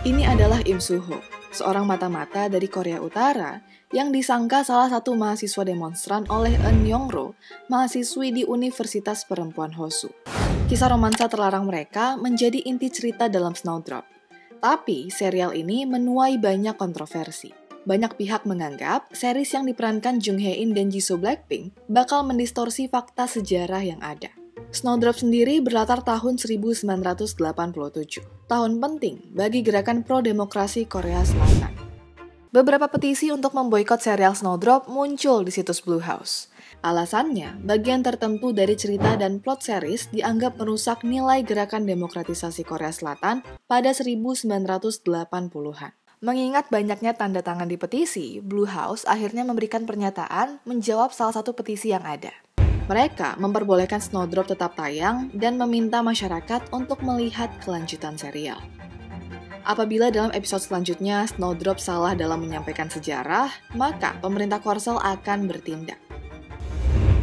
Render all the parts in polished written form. Ini adalah Im Soo-ho, seorang mata-mata dari Korea Utara yang disangka salah satu mahasiswa demonstran oleh Eun Yong-ro, mahasiswi di Universitas Perempuan Hoseo. Kisah romansa terlarang mereka menjadi inti cerita dalam Snowdrop. Tapi, serial ini menuai banyak kontroversi. Banyak pihak menganggap series yang diperankan Jung Hae-in dan Jisoo Blackpink bakal mendistorsi fakta sejarah yang ada. Snowdrop sendiri berlatar tahun 1987, tahun penting bagi gerakan pro-demokrasi Korea Selatan. Beberapa petisi untuk memboikot serial Snowdrop muncul di situs Blue House. Alasannya, bagian tertentu dari cerita dan plot series dianggap merusak nilai gerakan demokratisasi Korea Selatan pada 1980-an. Mengingat banyaknya tanda tangan di petisi, Blue House akhirnya memberikan pernyataan menjawab salah satu petisi yang ada. Mereka memperbolehkan Snowdrop tetap tayang dan meminta masyarakat untuk melihat kelanjutan serial. Apabila dalam episode selanjutnya Snowdrop salah dalam menyampaikan sejarah, maka pemerintah Korsel akan bertindak.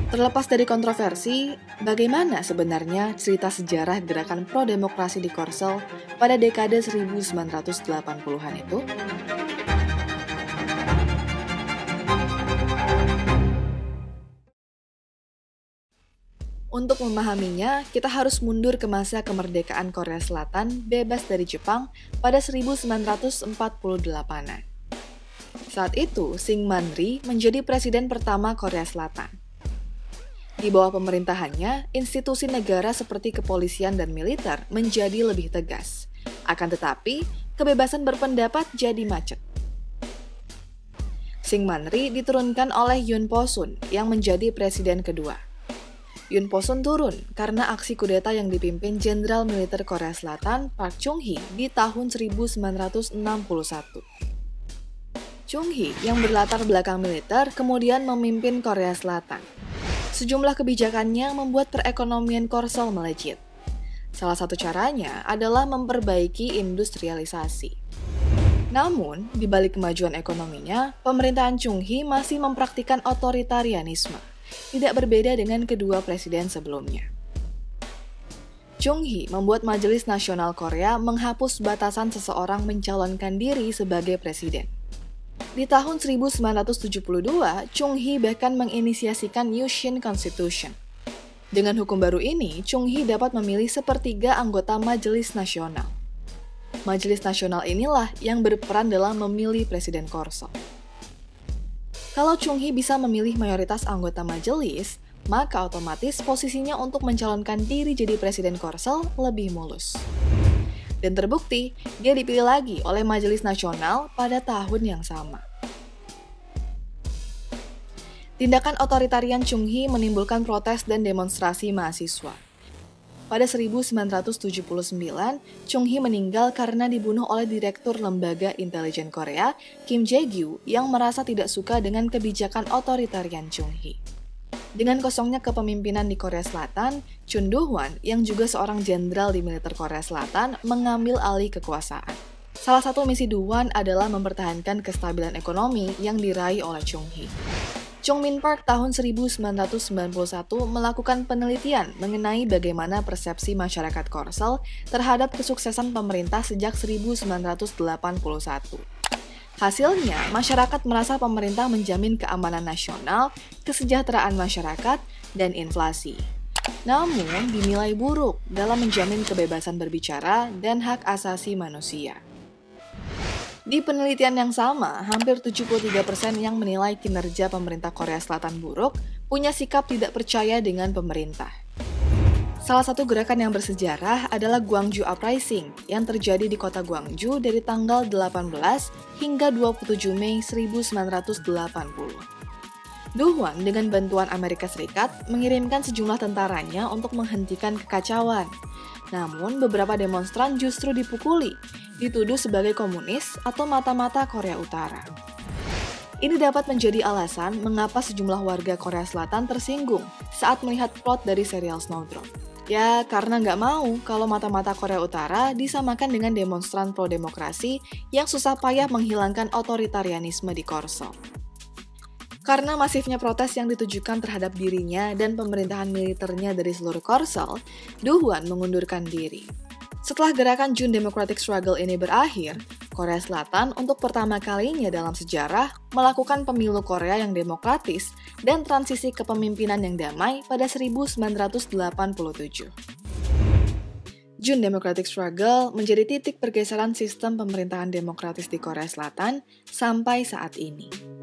Terlepas dari kontroversi, bagaimana sebenarnya cerita sejarah gerakan pro-demokrasi di Korsel pada dekade 1980-an itu? Untuk memahaminya, kita harus mundur ke masa kemerdekaan Korea Selatan bebas dari Jepang pada 1948-an. Saat itu, Syngman Rhee menjadi presiden pertama Korea Selatan. Di bawah pemerintahannya, institusi negara seperti kepolisian dan militer menjadi lebih tegas. Akan tetapi, kebebasan berpendapat jadi macet. Syngman Rhee diturunkan oleh Yun Po-sun yang menjadi presiden kedua. Yun Po-sun turun karena aksi kudeta yang dipimpin Jenderal Militer Korea Selatan Park Chung-hee di tahun 1961. Chung-hee yang berlatar belakang militer kemudian memimpin Korea Selatan. Sejumlah kebijakannya membuat perekonomian Korsel melejit. Salah satu caranya adalah memperbaiki industrialisasi. Namun, di balik kemajuan ekonominya, pemerintahan Chung-hee masih mempraktikkan otoritarianisme. Tidak berbeda dengan kedua presiden sebelumnya. Chung-hee membuat Majelis Nasional Korea menghapus batasan seseorang mencalonkan diri sebagai presiden. Di tahun 1972, Chung-hee bahkan menginisiasikan Yushin Constitution. Dengan hukum baru ini, Chung-hee dapat memilih sepertiga anggota Majelis Nasional. Majelis Nasional inilah yang berperan dalam memilih presiden Korsel. Kalau Chung-hee bisa memilih mayoritas anggota majelis, maka otomatis posisinya untuk mencalonkan diri jadi presiden Korsel lebih mulus. Dan terbukti, dia dipilih lagi oleh Majelis Nasional pada tahun yang sama. Tindakan otoritarian Chung-hee menimbulkan protes dan demonstrasi mahasiswa. Pada 1979, Chung-hee meninggal karena dibunuh oleh Direktur Lembaga Intelijen Korea, Kim Jae-gyu, yang merasa tidak suka dengan kebijakan otoritarian Chung-hee. Dengan kosongnya kepemimpinan di Korea Selatan, Chun Doo-hwan, yang juga seorang jenderal di militer Korea Selatan, mengambil alih kekuasaan. Salah satu misi Doo-hwan adalah mempertahankan kestabilan ekonomi yang diraih oleh Chung-hee. Chung Min Park tahun 1991 melakukan penelitian mengenai bagaimana persepsi masyarakat Korsel terhadap kesuksesan pemerintah sejak 1981. Hasilnya, masyarakat merasa pemerintah menjamin keamanan nasional, kesejahteraan masyarakat, dan inflasi. Namun, dinilai buruk dalam menjamin kebebasan berbicara dan hak asasi manusia. Di penelitian yang sama, hampir 73% yang menilai kinerja pemerintah Korea Selatan buruk punya sikap tidak percaya dengan pemerintah. Salah satu gerakan yang bersejarah adalah Gwangju Uprising yang terjadi di kota Gwangju dari tanggal 18 hingga 27 Mei 1980. Doo-hwan dengan bantuan Amerika Serikat mengirimkan sejumlah tentaranya untuk menghentikan kekacauan. Namun, beberapa demonstran justru dipukuli, dituduh sebagai komunis atau mata-mata Korea Utara. Ini dapat menjadi alasan mengapa sejumlah warga Korea Selatan tersinggung saat melihat plot dari serial Snowdrop. Ya, karena nggak mau kalau mata-mata Korea Utara disamakan dengan demonstran pro-demokrasi yang susah payah menghilangkan otoritarianisme di Korsel. Karena masifnya protes yang ditujukan terhadap dirinya dan pemerintahan militernya dari seluruh Korsel, Doo-hwan mengundurkan diri. Setelah gerakan June Democratic Struggle ini berakhir, Korea Selatan untuk pertama kalinya dalam sejarah melakukan pemilu Korea yang demokratis dan transisi kepemimpinan yang damai pada 1987. June Democratic Struggle menjadi titik pergeseran sistem pemerintahan demokratis di Korea Selatan sampai saat ini.